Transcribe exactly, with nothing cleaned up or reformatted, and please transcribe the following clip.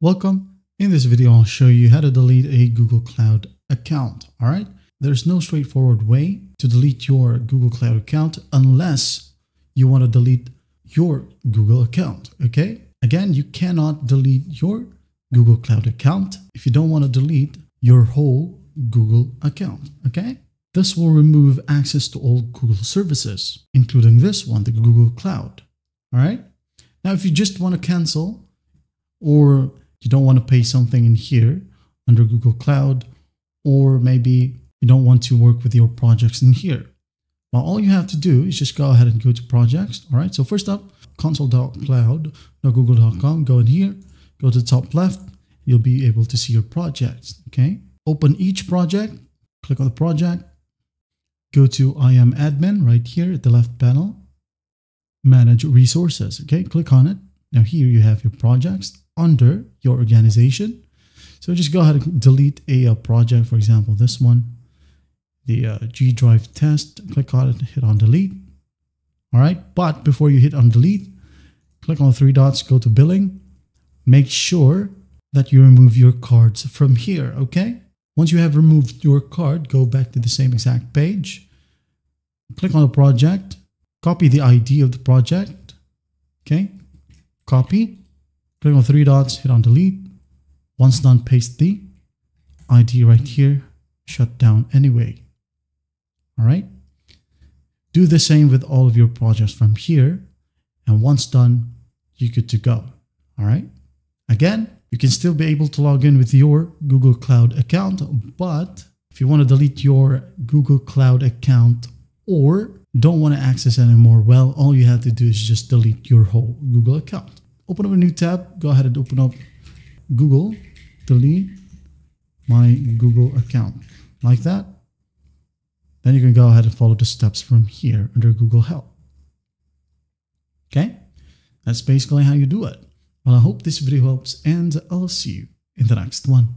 Welcome. In this video, I'll show you how to delete a Google Cloud account. All right. There's no straightforward way to delete your Google Cloud account unless you want to delete your Google account. Okay. Again, you cannot delete your Google Cloud account if you don't want to delete your whole Google account. Okay. This will remove access to all Google services, including this one, the Google Cloud. All right. Now, if you just want to cancel or you don't want to pay something in here under Google Cloud, or maybe you don't want to work with your projects in here. Well, all you have to do is just go ahead and go to projects. All right. So first up, console dot cloud dot google dot com. Go in here, go to the top left. You'll be able to see your projects. Okay. Open each project, click on the project, go to I am admin right here at the left panel, manage resources. Okay. Click on it. Now here you have your projects under your organization. So just go ahead and delete a, a project, for example, this one, the uh, G Drive test, click on it, hit on delete. All right. But before you hit on delete, click on the three dots, go to billing, make sure that you remove your cards from here. Okay. Once you have removed your card, go back to the same exact page, click on the project, copy the I D of the project. Okay. Copy, click on three dots, hit on delete. Once done, paste the I D right here, shut down anyway. All right. Do the same with all of your projects from here. And once done, you're good to go. All right. Again, you can still be able to log in with your Google Cloud account, but if you want to delete your Google Cloud account or don't want to access anymore, well, all you have to do is just delete your whole Google account. Open up a new tab. Go ahead and open up Google, delete my Google account like that. Then you can go ahead and follow the steps from here under Google Help. Okay. That's basically how you do it. Well, I hope this video helps and I'll see you in the next one.